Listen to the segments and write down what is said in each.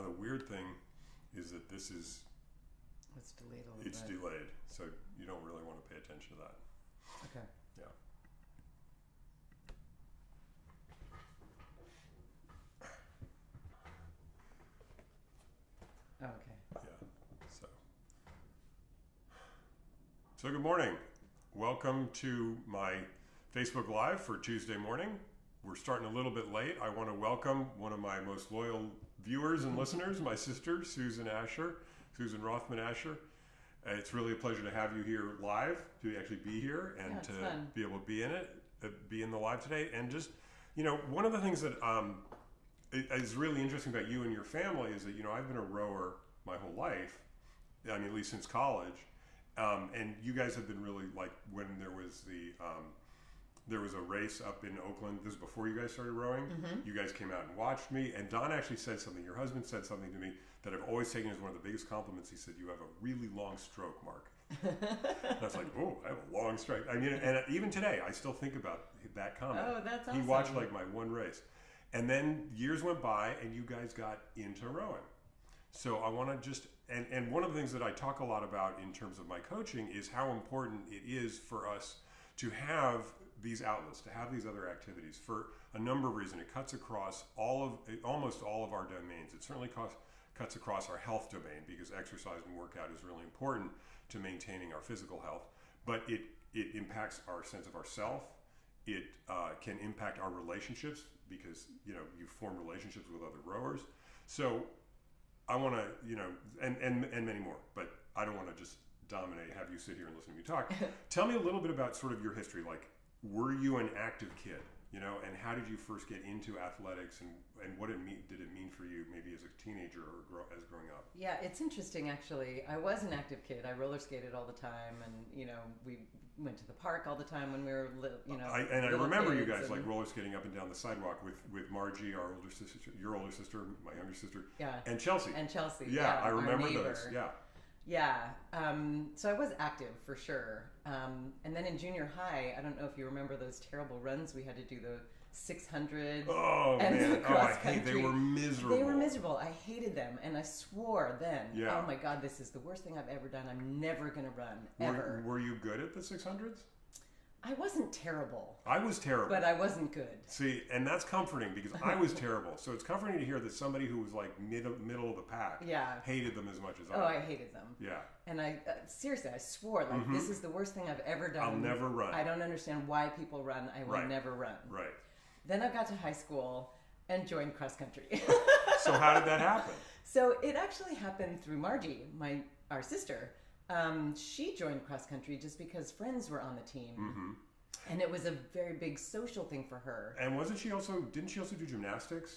Now the weird thing is that this is it's delayed a little bit. It's delayed, so you don't really want to pay attention to that. Okay. Yeah. Oh, okay. Yeah. So good morning. Welcome to my Facebook Live for Tuesday morning. We're starting a little bit late. I want to welcome one of my most loyal viewers and listeners, my sister, Susan Asher, Susan Rothman Asher. It's really a pleasure to have you here live, to actually be here and to fun. Be able to be in it, be in the live today. And just, you know, one of the things that is really interesting about you and your family is that, you know, I've been a rower my whole life, I mean, at least since college. And you guys have been really, like, when there was the, there was a race up in Oakland, this is before you guys started rowing, you guys came out and watched me, and Don actually said something, your husband said something to me that I've always taken as one of the biggest compliments. He said, you have a really long stroke, Mark. And I was like, oh, I have a long stroke. I mean, and even today, I still think about that comment. Oh, that's awesome. He watched, like, my one race. And then years went by, and you guys got into rowing. So I want to just, and one of the things that I talk a lot about in terms of my coaching is how important it is for us to have these outlets, to have these other activities for a number of reasons. It cuts across all of, almost all of our domains. It certainly cuts across our health domain because exercise and workout is really important to maintaining our physical health, but it impacts our sense of ourself. It can impact our relationships because, you know, you form relationships with other rowers. So I want to, you know, and many more, but I don't want to just dominate, have you sit here and listen to me talk. Tell me a little bit about sort of your history. Like, were you an active kid, you know, and how did you first get into athletics and what did it mean for you maybe as a teenager or growing up? Yeah, it's interesting, actually. I was an active kid. I roller skated all the time and, you know, we went to the park all the time when we were little, you know. And I remember you guys like roller skating up and down the sidewalk with Margie, our older sister, your older sister, my younger sister, yeah, and Chelsea. And Chelsea, yeah, I remember those, yeah. Yeah, so I was active for sure. And then in junior high, I don't know if you remember those terrible runs we had to do, the 600 and man. The cross country. They were miserable. They were miserable. I hated them, and I swore then, oh my God, this is the worst thing I've ever done. I'm never going to run, ever. Were you good at the 600s? I wasn't terrible. I was terrible. But I wasn't good. See, and that's comforting because I was terrible. So it's comforting to hear that somebody who was like middle of the pack hated them as much as I did. Oh, I hated them. Yeah. And I, seriously, I swore, like, this is the worst thing I've ever done. I'll never run. I don't understand why people run. I will never run. Right. Then I got to high school and joined cross country. So how did that happen? So it actually happened through Margie, our sister. She joined cross country just because friends were on the team, and it was a very big social thing for her. And didn't she also do gymnastics?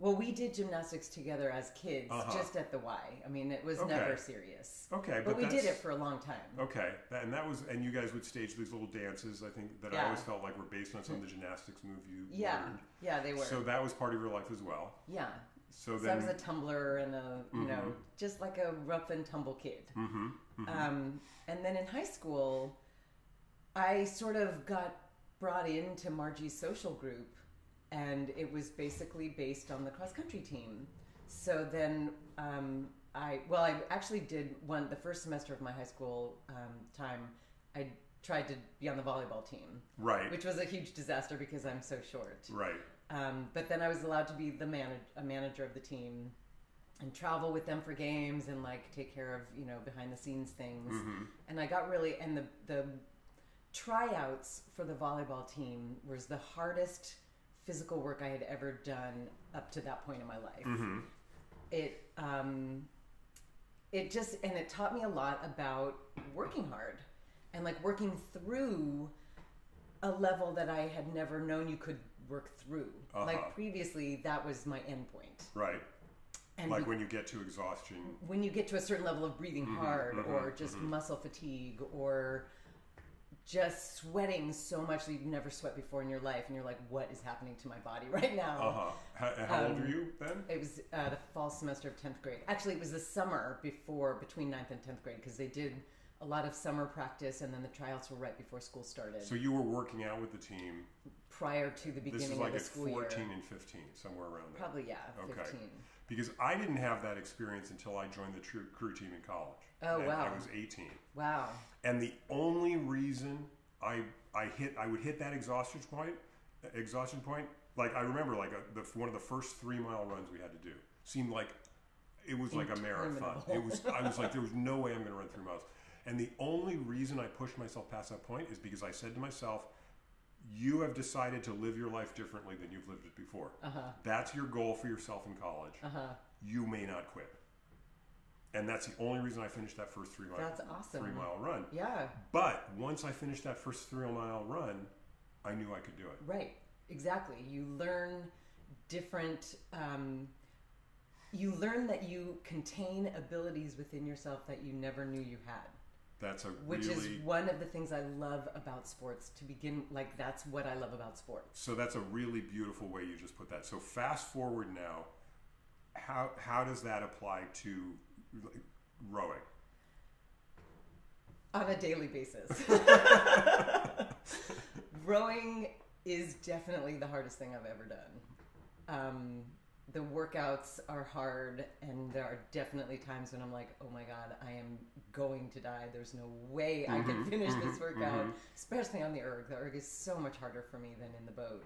Well, we did gymnastics together as kids, just at the Y. I mean, it was never serious. Okay, but we did it for a long time. Okay, and that was, and you guys would stage these little dances. I think that I always felt like were based on some of the gymnastics move you learned. Yeah, they were. So that was part of your life as well. Yeah. So I was a tumbler and a, you know, just like a rough and tumble kid. And then in high school, I sort of got brought into Margie's social group, and it was basically based on the cross country team. So then I actually did the first semester of my high school time, I tried to be on the volleyball team. Right. Which was a huge disaster because I'm so short. Right. But then I was allowed to be a manager of the team and travel with them for games and like take care of, you know, behind the scenes things. And I got really, and the tryouts for the volleyball team was the hardest physical work I had ever done up to that point in my life. It just, and it taught me a lot about working hard and like working through a level that I had never known you could work through. Like previously, that was my end point. Right. And like when you get to exhaustion. When you get to a certain level of breathing hard or just muscle fatigue or just sweating so much that you've never sweat before in your life and you're like, what is happening to my body right now? How old were you then? It was the fall semester of 10th grade. Actually, it was the summer between 9th and 10th grade because they did a lot of summer practice and then the tryouts were right before school started. So you were working out with the team prior to the beginning of the school year. This is like at 14 and 15, somewhere around there. Probably, yeah, 15. Okay. Because I didn't have that experience until I joined the crew team in college. Oh, and wow. I was 18. Wow. And the only reason I would hit that exhaustion point, like I remember like one of the first 3-mile runs we had to do seemed like it was like a marathon. It was, I was like, there was no way I'm going to run 3 miles. And the only reason I pushed myself past that point is because I said to myself, you have decided to live your life differently than you've lived it before. That's your goal for yourself in college. You may not quit. And that's the only reason I finished that first 3 mile. That's awesome. 3 mile run. Yeah. But once I finished that first 3 mile run, I knew I could do it. Right. Exactly. You learn different. You learn that you contain abilities within yourself that you never knew you had. That's a really... Which is one of the things I love about sports to begin. Like, that's what I love about sports. So that's a really beautiful way you just put that. So fast forward now, how does that apply to rowing? On a daily basis. Rowing is definitely the hardest thing I've ever done. The workouts are hard, and there are definitely times when I'm like, oh my God, I am going to die. There's no way I can finish this workout, especially on the erg. The erg is so much harder for me than in the boat.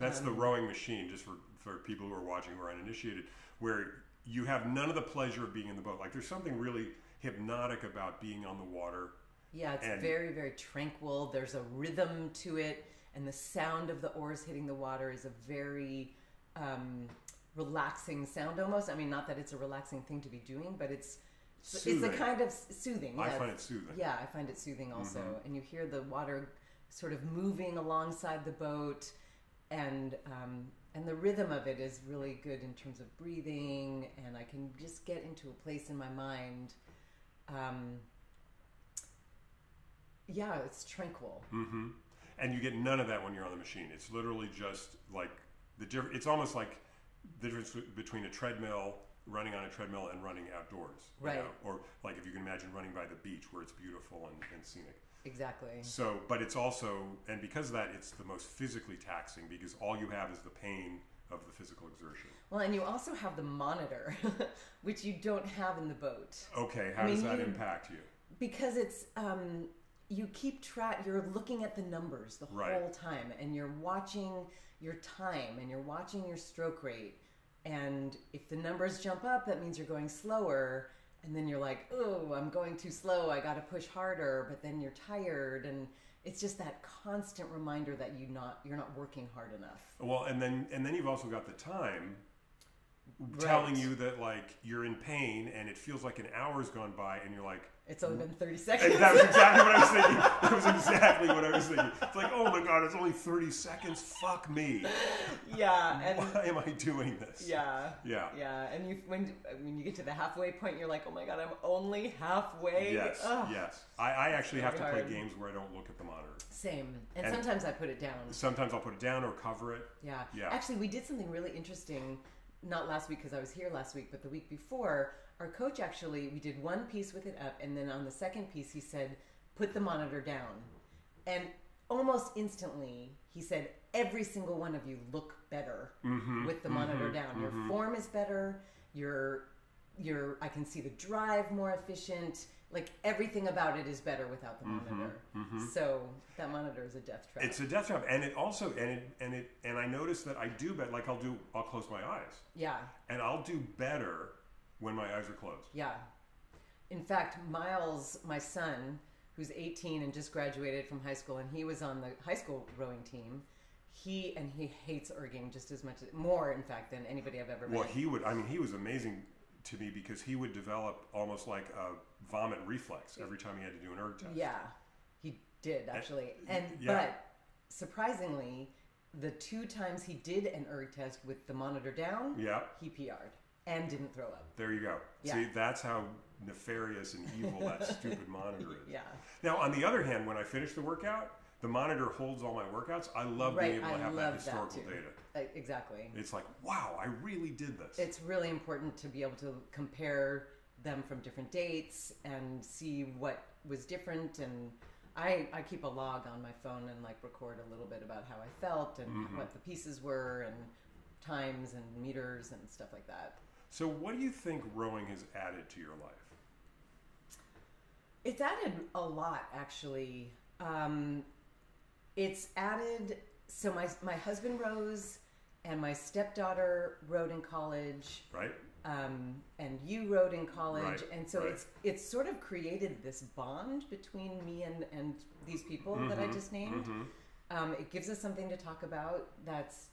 That's the rowing machine, just for people who are watching who are uninitiated, where you have none of the pleasure of being in the boat. Like, there's something really hypnotic about being on the water. Yeah, it's very, very tranquil. There's a rhythm to it, and the sound of the oars hitting the water is a very... relaxing sound almost. I mean, not that it's a relaxing thing to be doing, but it's soothing. It's a kind of soothing. I find it soothing. Yeah, I find it soothing also. And you hear the water sort of moving alongside the boat, and the rhythm of it is really good in terms of breathing, and I can just get into a place in my mind. Yeah, it's tranquil. And you get none of that when you're on the machine. It's literally just like it's almost like the difference between a treadmill, running on a treadmill, and running outdoors. Right. You know? Or like if you can imagine running by the beach where it's beautiful and scenic. Exactly. So, but it's also, and because of that, it's the most physically taxing because all you have is the pain of the physical exertion. Well, and you also have the monitor, which you don't have in the boat. Okay. How does that impact you? Because it's, you keep track, you're looking at the numbers the whole time, and you're watching your time, and you're watching your stroke rate, and if the numbers jump up, that means you're going slower, and then you're like, oh, I'm going too slow, I gotta push harder, but then you're tired, and it's just that constant reminder that you're not working hard enough. Well, and then you've also got the time telling you that like you're in pain and it feels like an hour's gone by and you're like, it's only been 30 seconds. And that was exactly what I was thinking. That was exactly what I was thinking. It's like, oh my God, it's only 30 seconds. Fuck me. Yeah. And why am I doing this? Yeah. Yeah. Yeah. And you, when you get to the halfway point, you're like, oh my God, I'm only halfway. Yes. Ugh. Yes. I actually have to play games where I don't look at the monitor. Same. And sometimes I put it down. Sometimes I'll put it down or cover it. Yeah. Yeah. Actually, we did something really interesting. Not last week because I was here last week, but the week before, our coach actually, we did one piece with it up, and then on the second piece, he said, put the monitor down. And almost instantly, he said, every single one of you look better with the monitor down. Your form is better. Your I can see the drive more efficient. Like, everything about it is better without the monitor. So that monitor is a death trap. It's a death trap. And it also, and I notice that I do better, like I'll close my eyes. Yeah. And I'll do better when my eyes are closed. Yeah. In fact, Miles, my son, who's 18 and just graduated from high school, and he was on the high school rowing team, he hates erging just as much, more in fact, than anybody I've ever met. Well, he would, I mean, he was amazing to me because he would develop almost like a vomit reflex every time he had to do an erg test. Yeah, he did actually. But surprisingly, the 2 times he did an erg test with the monitor down, he PR'd and didn't throw up. There you go. Yeah. See, that's how nefarious and evil that stupid monitor is. Yeah. Now, on the other hand, when I finish the workout, the monitor holds all my workouts. I love being able to have that historical data. Exactly. It's like, wow, I really did this. It's really important to be able to compare them from different dates and see what was different. And I keep a log on my phone and like record a little bit about how I felt and what the pieces were and times and meters and stuff like that. So what do you think rowing has added to your life? It's added a lot, actually. It's added, so my husband rows and my stepdaughter rowed in college. Right. And you rowed in college. Right. And so it's sort of created this bond between me and these people that I just named. It gives us something to talk about that's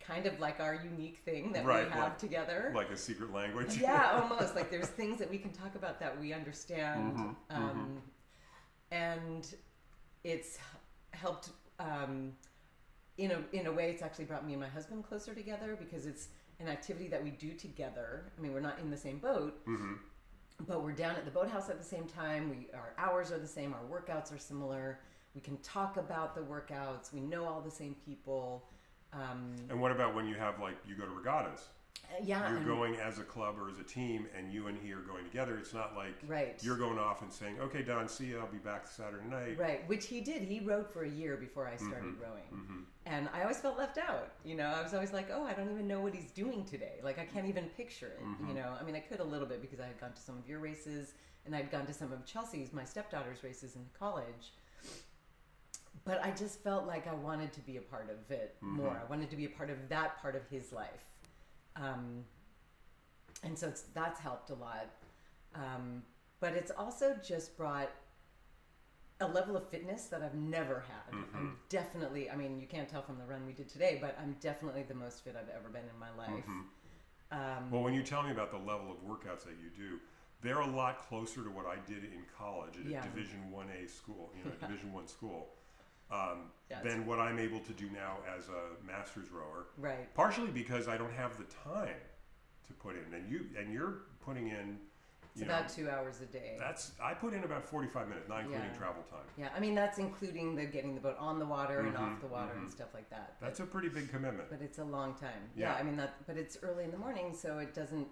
kind of like our unique thing that we have together. Like a secret language. Yeah, almost. Like there's things that we can talk about that we understand. And it's helped, in a way, it's actually brought me and my husband closer together because it's an activity that we do together. I mean, we're not in the same boat, but we're down at the boathouse at the same time. Our hours are the same. Our workouts are similar. We can talk about the workouts. We know all the same people. And what about when you have, like, you go to regattas? Yeah. You're going as a club or as a team, and you and he are going together. It's not like you're going off and saying, okay, Don, see ya, I'll be back Saturday night. Right, which he did. He rowed for a year before I started rowing. And I always felt left out. You know, I was always like, oh, I don't even know what he's doing today. Like, I can't even picture it, you know. I mean, I could a little bit because I had gone to some of your races, and I'd gone to some of Chelsea's, my stepdaughter's races in college. But I just felt like I wanted to be a part of it more. I wanted to be a part of that part of his life. And so that's helped a lot. But it's also just brought a level of fitness that I've never had. I'm definitely, I mean, you can't tell from the run we did today, but I'm definitely the most fit I've ever been in my life. Well, when you tell me about the level of workouts that you do, they're a lot closer to what I did in college at a Division 1A school, you know, Division 1 school. Than what I'm able to do now as a master's rower. Right. Partially because I don't have the time to put in. And you're putting in, you know, about 2 hours a day. That's, I put in about 45 minutes, not including travel time. Yeah, I mean, that's including the getting the boat on the water and off the water and stuff like that. But that's a pretty big commitment. But it's a long time. Yeah, I mean, but it's early in the morning, so it doesn't,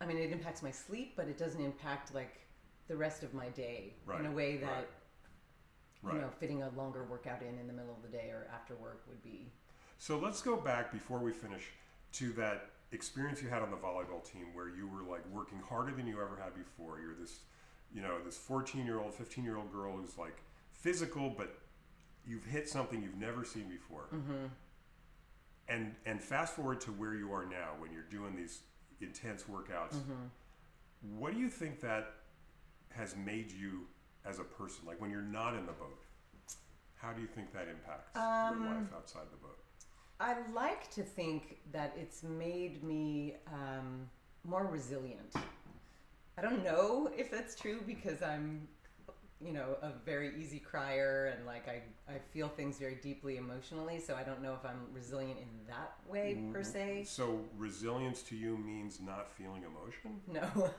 I mean, it impacts my sleep, but it doesn't impact, like, the rest of my day in a way that... you know, fitting a longer workout in the middle of the day or after work would be. So let's go back before we finish to that experience you had on the volleyball team where you were like working harder than you ever had before. You're this, you know, this 14-year-old, 15-year-old girl who's like physical, but you've hit something you've never seen before. And fast forward to where you are now when you're doing these intense workouts. What do you think that has made you as a person, like when you're not in the boat? How do you think that impacts your life outside the boat? I like to think that it's made me more resilient. I don't know if that's true because I'm, you know, a very easy crier and like I feel things very deeply emotionally, so I don't know if I'm resilient in that way per se. So resilience to you means not feeling emotion? No.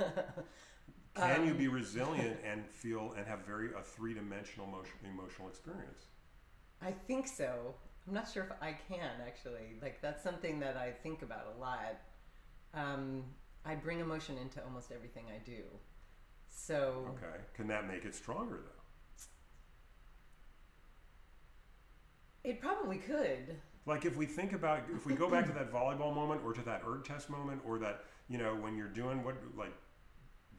Can you be resilient and feel and have a three-dimensional emotional experience? I think so. I'm not sure if I can, actually. Like, that's something that I think about a lot. I bring emotion into almost everything I do. So... Okay. Can that make it stronger, though? It probably could. Like, if we think about... If we go back to that volleyball moment or to that erg test moment or that, you know, when you're doing what, like...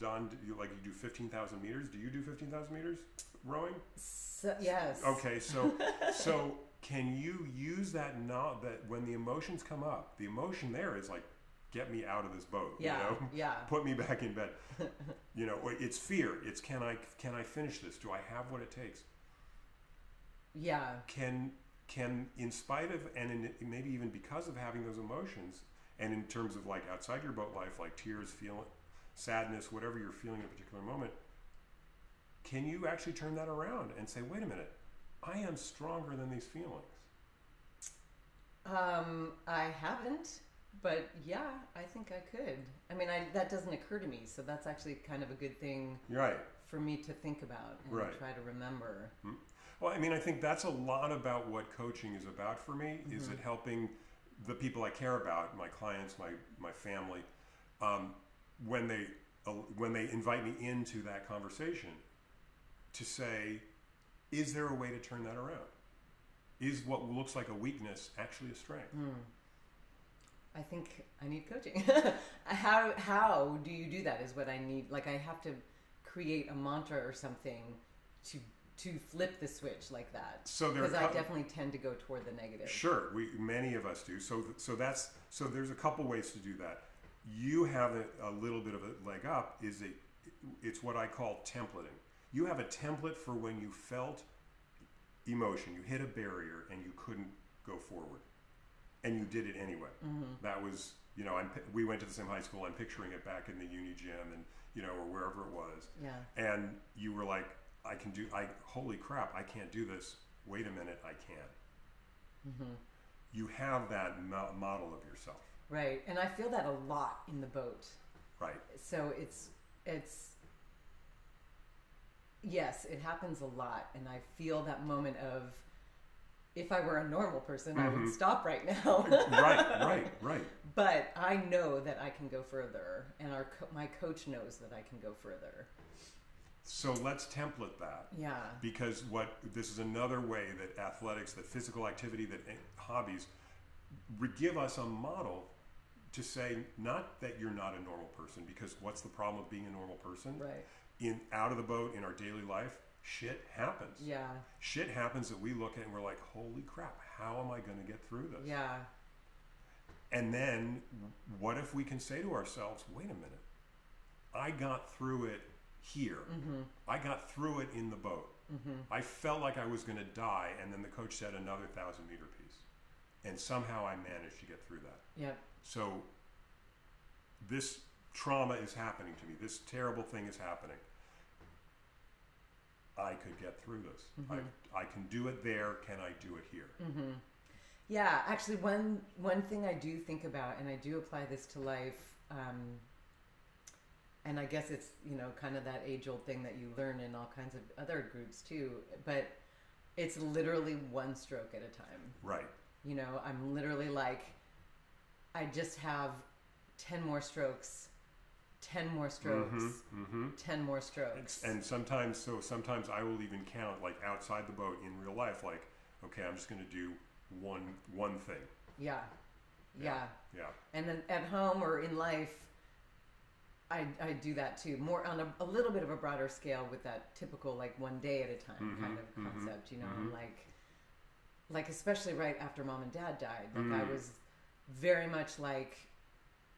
Don, you do 15,000 meters. Do you do 15,000 meters rowing? So, yes. Okay, so can you use that knowledge that when the emotions come up, the emotion there is like, get me out of this boat. Yeah, you know? Yeah. Put me back in bed. You know, or it's fear. It's can I finish this? Do I have what it takes? Yeah. Can in spite of and in, maybe even because of having those emotions and in terms of like outside your boat life, like tears, feeling. Sadness, whatever you're feeling at a particular moment, can you actually turn that around and say, wait a minute, I am stronger than these feelings? I haven't, but yeah, I think I could. I mean, that doesn't occur to me, so that's actually kind of a good thing for me to think about and try to remember. Well, I mean, I think that's a lot about what coaching is about for me, is it helping the people I care about, my clients, my family, when they invite me into that conversation to say, Is there a way to turn that around? Is what looks like a weakness actually a strength? I think I need coaching. How do you do that is what I need. Like, I have to create a mantra or something to flip the switch like that. So because I definitely tend to go toward the negative. Sure, many of us do. So there's a couple ways to do that. You have a little bit of a leg up. It's what I call templating. You have a template for when you felt emotion. You hit a barrier and you couldn't go forward, and you did it anyway. That was, you know, we went to the same high school. I'm picturing it back in the uni gym, and you know, or wherever it was. Yeah. And you were like, holy crap, I can't do this. Wait a minute, I can. You have that model of yourself. Right, and I feel that a lot in the boat. Right. So yes, it happens a lot, and I feel that moment of, if I were a normal person, I would stop right now. right. But I know that I can go further, and my coach knows that I can go further. So let's template that. Yeah. Because this is another way that athletics, that physical activity, that hobbies give us a model to say, not that you're not a normal person, because what's the problem of being a normal person? Right. Out of the boat, in our daily life, shit happens. Yeah. Shit happens that we look at and we're like, holy crap, how am I going to get through this? Yeah. And then what if we can say to ourselves, wait a minute, I got through it here. I got through it in the boat. I felt like I was going to die, and then the coach said another 1,000-meter piece. And somehow I managed to get through that. Yep. So this trauma is happening to me. This terrible thing is happening. I could get through this. I can do it there. Can I do it here? Yeah, actually, one thing I do think about, and I do apply this to life, and I guess it's, you know, kind of that age-old thing that you learn in all kinds of other groups too, but it's literally one stroke at a time. Right. You know, I'm literally like, I just have 10 more strokes, 10 more strokes, 10 more strokes. And sometimes, sometimes I will even count, like, outside the boat in real life, like, okay, I'm just going to do one thing. Yeah. Yeah. And then at home or in life, I do that too, more on a little bit of a broader scale with that typical, like, one day at a time kind of concept, you know, I'm like, especially right after mom and dad died, like I was very much like,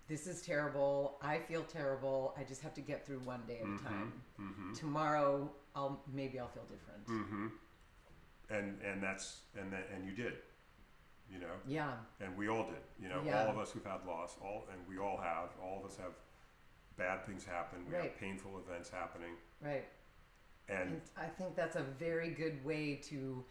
this is terrible. I feel terrible. I just have to get through one day at a time. Tomorrow, maybe I'll feel different. And you did, you know. Yeah. And we all did, you know. Yeah. All of us who've had loss, all of us have bad things happen. We have painful events happening. Right. And I think that's a very good way to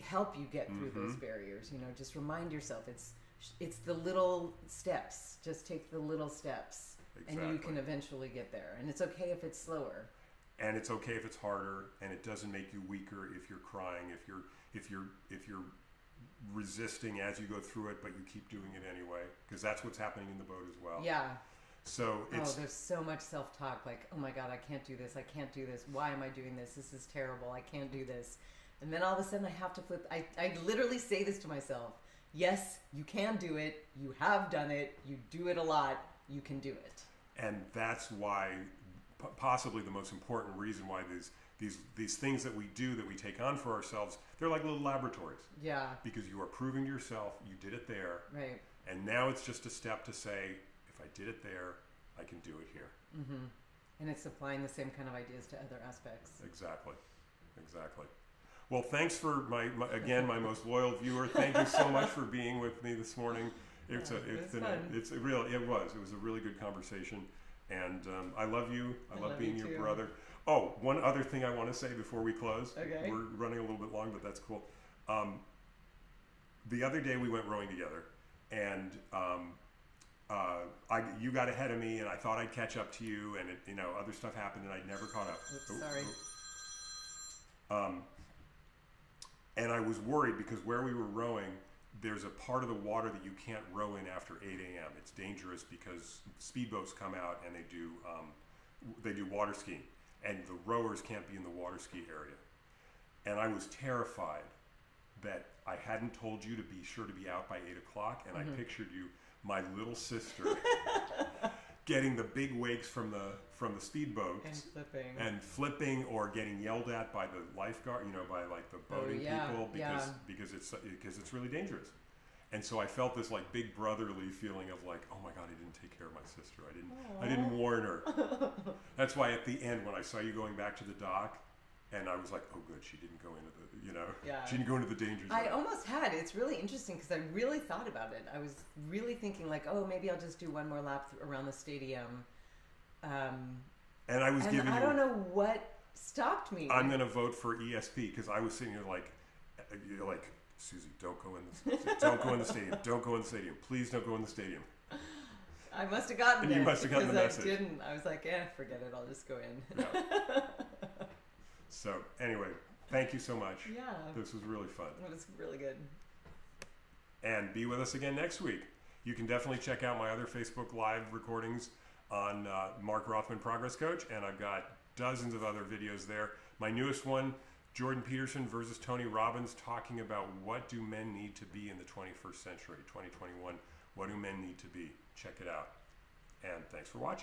help you get through those barriers. You know, just remind yourself it's the little steps. Just take the little steps, and you can eventually get there. And it's okay if it's slower. And it's okay if it's harder. And it doesn't make you weaker if you're crying, if you're resisting as you go through it, but you keep doing it anyway, because that's what's happening in the boat as well. Yeah. So it's, there's so much self-talk. Like, oh my God, I can't do this. I can't do this. Why am I doing this? This is terrible. I can't do this. And then all of a sudden, I have to flip. I literally say this to myself. Yes, you can do it. You have done it. You do it a lot. You can do it. And that's why, possibly the most important reason why these things that we do, that we take on for ourselves, they're like little laboratories. Yeah. Because you are proving to yourself you did it there. Right. And now it's just a step to say, if I did it there, I can do it here. And it's applying the same kind of ideas to other aspects. Exactly. Exactly. Well, thanks for my most loyal viewer. Thank you so much for being with me this morning. It was a really good conversation, and I love you. I love being your brother. Oh, one other thing I want to say before we close. Okay. We're running a little bit long, but that's cool. The other day we went rowing together, and you got ahead of me, and I thought I'd catch up to you, and you know, other stuff happened, and I never caught up. Oops, sorry. And I was worried because where we were rowing, there's a part of the water that you can't row in after 8 a.m. It's dangerous because speedboats come out and they do water skiing, and the rowers can't be in the water ski area. And I was terrified that I hadn't told you to be sure to be out by 8 o'clock. And I pictured you, my little sister, getting the big wakes from the speedboats and flipping, or getting yelled at by the lifeguard, you know, by like the boating people, because it's really dangerous. And so I felt this like big brotherly feeling of like, oh my God, I didn't take care of my sister. I didn't warn her. That's why at the end when I saw you going back to the dock, and I was like, oh good, she didn't go into the, you know, she didn't go into the danger zone. I almost had, it's really interesting because I really thought about it. I was really thinking like, oh, maybe I'll just do one more lap around the stadium. And I was giving you, I don't know what stopped me. I'm going to vote for ESP because I was sitting here like, Susie, don't go in the stadium. Don't go in the stadium. Don't go in the stadium. Please don't go in the stadium. I must have gotten it. You must have gotten the message. I didn't. I was like, eh, forget it. I'll just go in. Yeah. So anyway, thank you so much. Yeah. This was really fun. It was really good. And be with us again next week. You can definitely check out my other Facebook Live recordings on Mark Rothman Progress Coach. And I've got dozens of other videos there. My newest one, Jordan Peterson versus Tony Robbins, talking about what do men need to be in the 21st century, 2021. What do men need to be? Check it out. And thanks for watching.